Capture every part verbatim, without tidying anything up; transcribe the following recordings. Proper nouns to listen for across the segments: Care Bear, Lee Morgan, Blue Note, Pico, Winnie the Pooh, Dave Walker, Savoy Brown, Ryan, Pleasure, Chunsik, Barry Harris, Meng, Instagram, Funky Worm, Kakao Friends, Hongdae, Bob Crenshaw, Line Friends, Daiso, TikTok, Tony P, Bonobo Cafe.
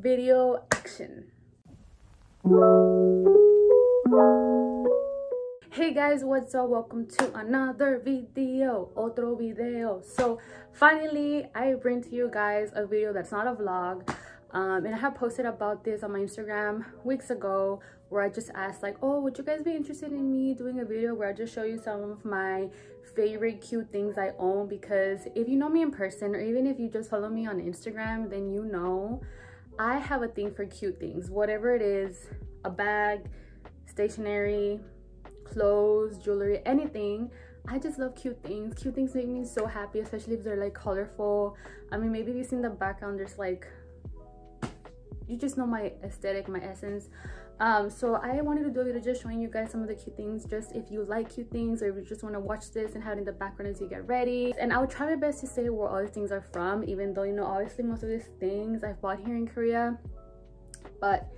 Video action. Hey guys, what's up? Welcome to another video. Otro video. So finally I bring to you guys a video that's not a vlog, um and I have posted about this on my Instagram weeks ago, where I just asked like, oh, would you guys be interested in me doing a video where I just show you some of my favorite cute things I own? Because if you know me in person, or even if you just follow me on Instagram, then you know I have a thing for cute things, whatever it is, a bag, stationery, clothes, jewelry, anything. I just love cute things. Cute things make me so happy, especially if they're like colorful. I mean, maybe you see in the background there's like, you just know my aesthetic, my essence. Um so I wanted to do a video just showing you guys some of the cute things, just if you like cute things, or if you just want to watch this and have it in the background as you get ready. And I'll try my best to say where all these things are from, even though, you know, obviously most of these things I've bought here in Korea, but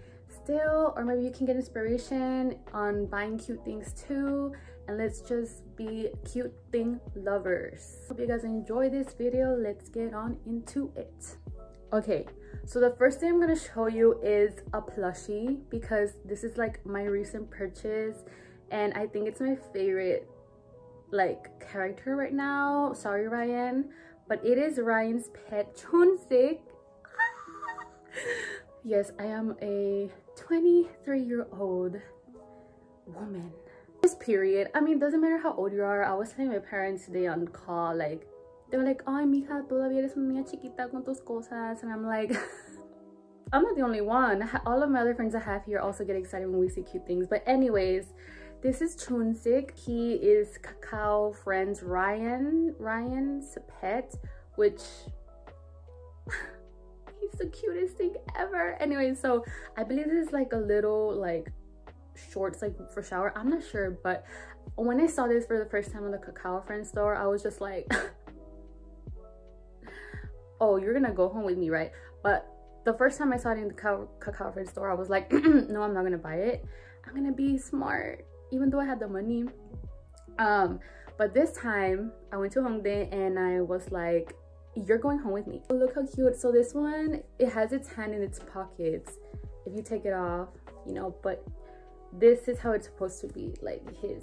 still, or maybe you can get inspiration on buying cute things too. And let's just be cute thing lovers. Hope you guys enjoy this video. Let's get on into it. Okay, so the first thing I'm going to show you is a plushie, because this is like my recent purchase and I think it's my favorite like character right now. Sorry Ryan, but it is Ryan's pet Chunsik. Yes, I am a twenty-three year old woman. This period, I mean, doesn't matter how old you are. I was telling my parents today on call, like, they were like, ay, mija, todavía eres una niña chiquita con tus cosas. And I'm like, I'm not the only one. All of my other friends I have here also get excited when we see cute things. But anyways, this is Chunsik. He is Kakao Friends Ryan, Ryan's pet, which... he's the cutest thing ever. Anyway, so I believe this is like a little like shorts, like for shower. I'm not sure, but when I saw this for the first time on the Kakao Friends store, I was just like... oh, you're gonna go home with me, right? But the first time I saw it in the Kakao Friends store, I was like, no, I'm not gonna buy it. I'm gonna be smart, even though I had the money. Um, but this time I went to Hongdae and I was like, you're going home with me. Oh, look how cute. So this one, it has its hand in its pockets. If you take it off, you know, but this is how it's supposed to be, like his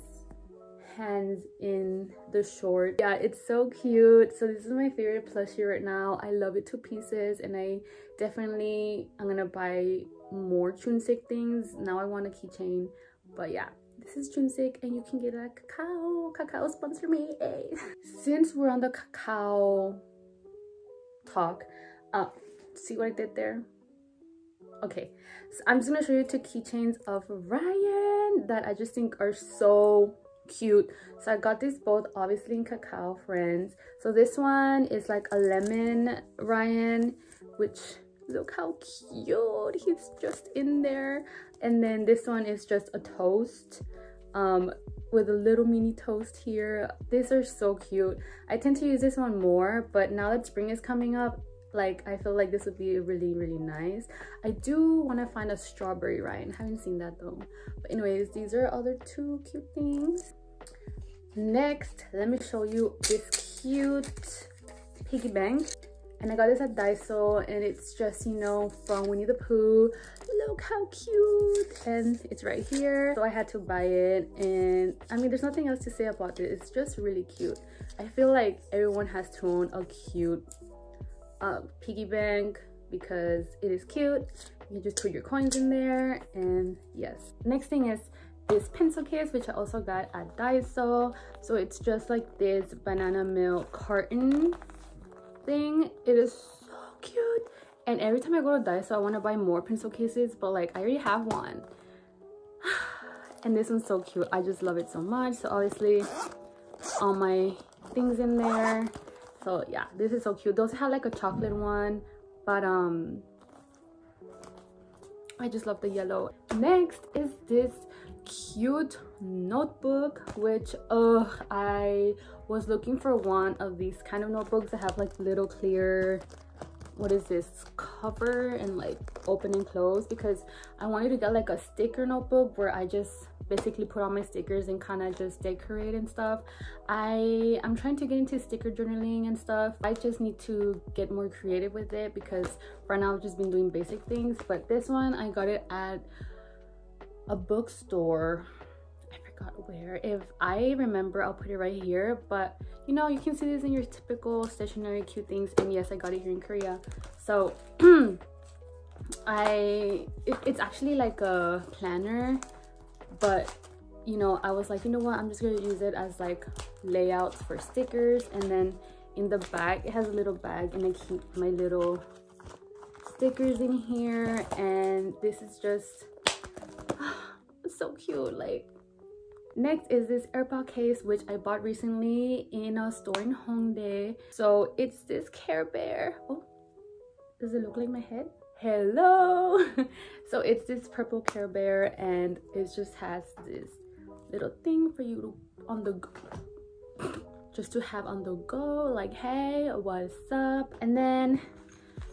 hands in the short. Yeah, it's so cute. So this is my favorite plushie right now. I love it to pieces, and I definitely I'm gonna buy more Chunsik things. Now I want a keychain. But yeah, this is Chunsik, and you can get a Kakao. Kakao sponsor me. Hey. Since we're on the Kakao talk, uh see what I did there? Okay, so I'm just gonna show you two keychains of Ryan that I just think are so cute. So I got these both obviously in Kakao Friends. So this one is like a lemon Ryan, which look how cute, he's just in there. And then this one is just a toast, um with a little mini toast here. These are so cute. I tend to use this one more, but now that spring is coming up, like I feel like this would be really really nice. I do want to find a strawberry Ryan. Haven't seen that though. But anyways, these are other two cute things. Next, let me show you this cute piggy bank. And I got this at Daiso, and it's just, you know, from Winnie the Pooh. Look how cute. And it's right here. So I had to buy it. And I mean, there's nothing else to say about it. It's just really cute. I feel like everyone has to own a cute Uh, piggy bank, because it is cute. You just put your coins in there, and yes. Next thing is this pencil case, which I also got at Daiso. So it's just like this banana milk carton thing. It is so cute. And every time I go to Daiso, I want to buy more pencil cases, but like I already have one. And this one's so cute. I just love it so much. So obviously all my things in there. So yeah, this is so cute. Those had like a chocolate one, but um I just love the yellow. Next is this cute notebook, which uh I was looking for one of these kind of notebooks that have like little clear what is this cover and like open and close, because I wanted to get like a sticker notebook where I just basically put on my stickers and kind of just decorate and stuff. I I'm trying to get into sticker journaling and stuff. I just need to get more creative with it, because right now I've just been doing basic things. But this one I got it at a bookstore. I forgot where. If I remember, I'll put it right here. But you know, you can see this in your typical stationery cute things. And yes, I got it here in Korea. So I it, it's actually like a planner, but you know, I was like, you know what, I'm just gonna use it as like layouts for stickers. And then in the back, it has a little bag, and I keep my little stickers in here. And this is just so cute. Like, next is this AirPod case, which I bought recently in a store in Hongdae. So it's this Care Bear. Oh, does it look like my head? Hello. So it's this purple Care Bear, and it just has this little thing for you to, on the go, just to have on the go, like, hey, what's up. And then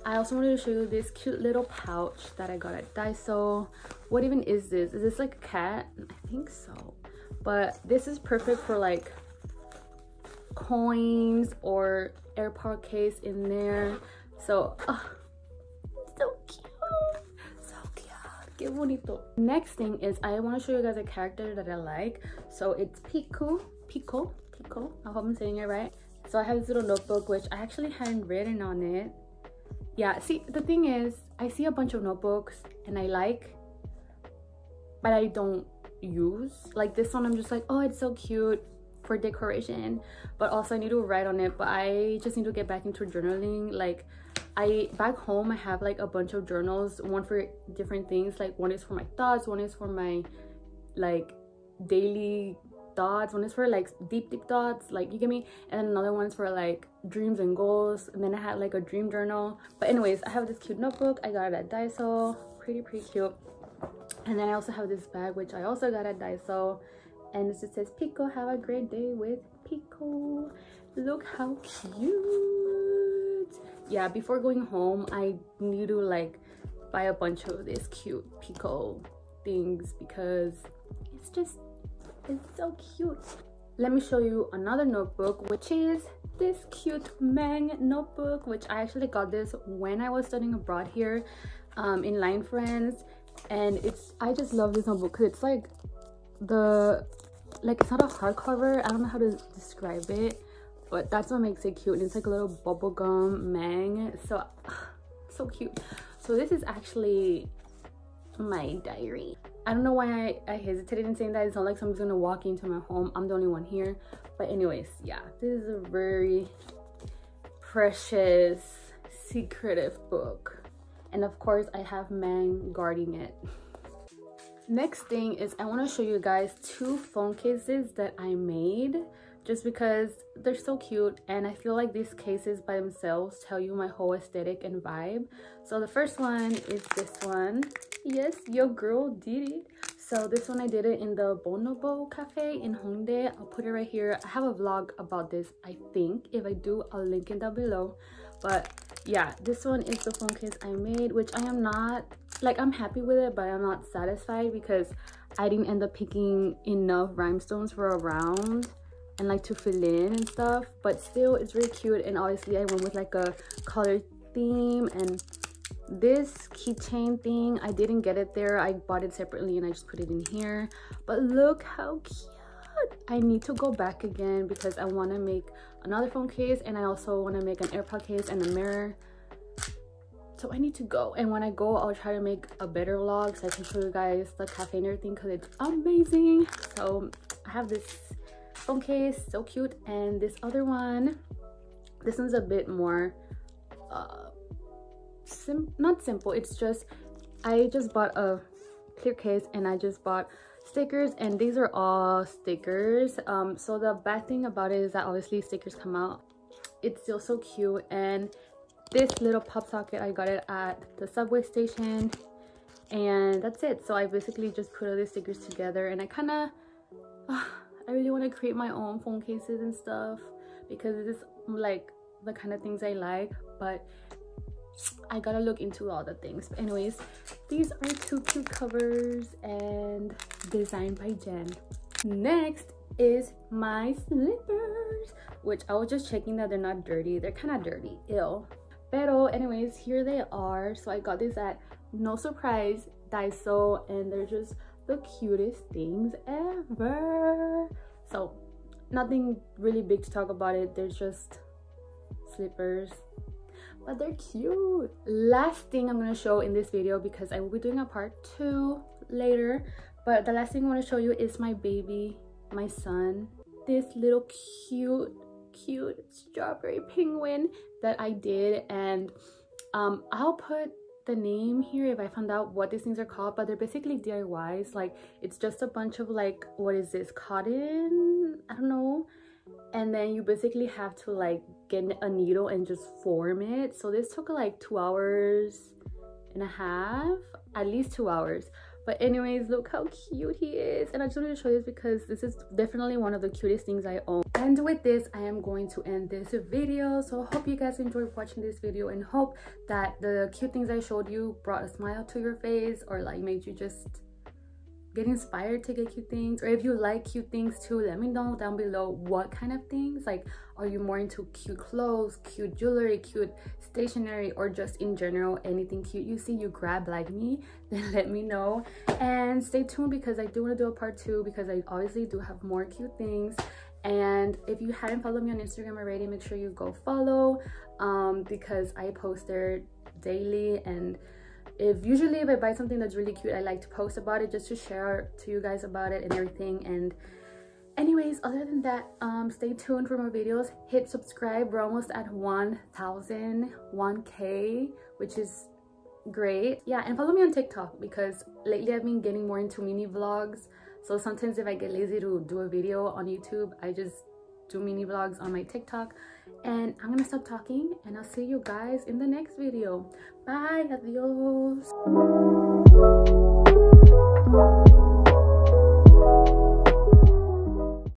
I also wanted to show you this cute little pouch that I got at Daiso. What even is this? Is this like a cat? I think so. But this is perfect for like coins or AirPod case in there. So uh, so cute, so cute, que bonito. Next thing is I want to show you guys a character that I like. So it's Pico, Pico, Pico. I hope I'm saying it right. So I have this little notebook, which I actually hadn't written on it. Yeah, see, the thing is, I see a bunch of notebooks and I like, but I don't use. Like this one, I'm just like, oh, it's so cute for decoration, but also I need to write on it. But I just need to get back into journaling. Like, I back home I have like a bunch of journals, one for different things. Like one is for my thoughts, one is for my like daily thoughts, one is for like deep deep thoughts, like, you get me. And another one's for like dreams and goals. And then I had like a dream journal. But anyways, I have this cute notebook. I got it at Daiso, pretty pretty cute. And then I also have this bag, which I also got at Daiso, and it just says Pico, have a great day with Pico. Look how cute. Yeah, before going home I need to like buy a bunch of these cute Pico things, because it's just, it's so cute. Let me show you another notebook, which is this cute Meng notebook, which I actually got this when I was studying abroad here um in Line Friends. And it's, I just love this notebook because it's like the, like, it's not a hardcover. I don't know how to describe it, but that's what makes it cute. And it's like a little bubblegum Meng. So, so cute. So this is actually my diary. I don't know why I, I hesitated in saying that. It's not like someone's gonna walk into my home. I'm the only one here. But anyways, yeah, this is a very precious, secretive book. And of course, I have Meng guarding it. Next thing is I want to show you guys two phone cases that I made, just because they're so cute. And I feel like these cases by themselves tell you my whole aesthetic and vibe. So the first one is this one. Yes, your girl did it. So this one, I did it in the Bonobo Cafe in Hongdae. I'll put it right here. I have a vlog about this, I think. If I do, I'll link it down below. But yeah, this one is the phone case I made, which I am not, like, I'm happy with it, but I'm not satisfied because I didn't end up picking enough rhinestones for a round and like to fill in and stuff. But still, it's really cute. And obviously I went with like a color theme. And this keychain thing, I didn't get it there. I bought it separately and I just put it in here. But look how cute. I need to go back again because I want to make another phone case, and I also want to make an AirPod case and a mirror. So I need to go, and when I go, I'll try to make a better vlog so I can show you guys the cafe and everything, because it's amazing. So I have this phone case, so cute. And this other one, this one's a bit more uh sim not simple. It's just, I just bought a clear case and I just bought stickers, and these are all stickers. Um so the bad thing about it is that obviously stickers come out. It's still so cute. And this little pop socket, I got it at the subway station, and that's it. So I basically just put all these stickers together, and I kind of uh, I really want to create my own phone cases and stuff, because it is like the kind of things I like. But I gotta look into all the things. But anyways, these are two cute covers and designed by Jen. Next is my slippers, which I was just checking that they're not dirty. They're kind of dirty, ew. Pero anyways, here they are. So I got this at, no surprise, Daiso, and they're just the cutest things ever. So nothing really big to talk about it. They're just slippers, but they're cute. Last thing I'm gonna show in this video, because I will be doing a part two later, but the last thing I want to show you is my baby, my son. This little cute cute strawberry penguin that I did, and um I'll put the name here if I found out what these things are called, but they're basically D I Ys. Like, it's just a bunch of, like, what is this, cotton, I don't know, and then you basically have to, like, get a needle and just form it. So this took like two hours and a half, at least two hours. But anyways, look how cute he is, and I just wanted to show this because this is definitely one of the cutest things I own. And with this, I am going to end this video. So I hope you guys enjoyed watching this video, and hope that the cute things I showed you brought a smile to your face, or like made you just get inspired to get cute things. Or if you like cute things too, let me know down below what kind of things. Like, are you more into cute clothes, cute jewelry, cute stationery, or just in general anything cute you see you grab like me? Then let me know, and stay tuned because I do want to do a part two, because I obviously do have more cute things. And if you haven't followed me on Instagram already, make sure you go follow, um because I post there daily. And If usually if I buy something that's really cute, I like to post about it just to share to you guys about it and everything. And anyways, other than that, um, stay tuned for more videos. Hit subscribe. We're almost at one thousand, one K, which is great. Yeah, and follow me on TikTok, because lately I've been getting more into mini vlogs. So sometimes if I get lazy to do a video on YouTube, I just do mini vlogs on my TikTok. And I'm gonna stop talking, and I'll see you guys in the next video. Bye, adios.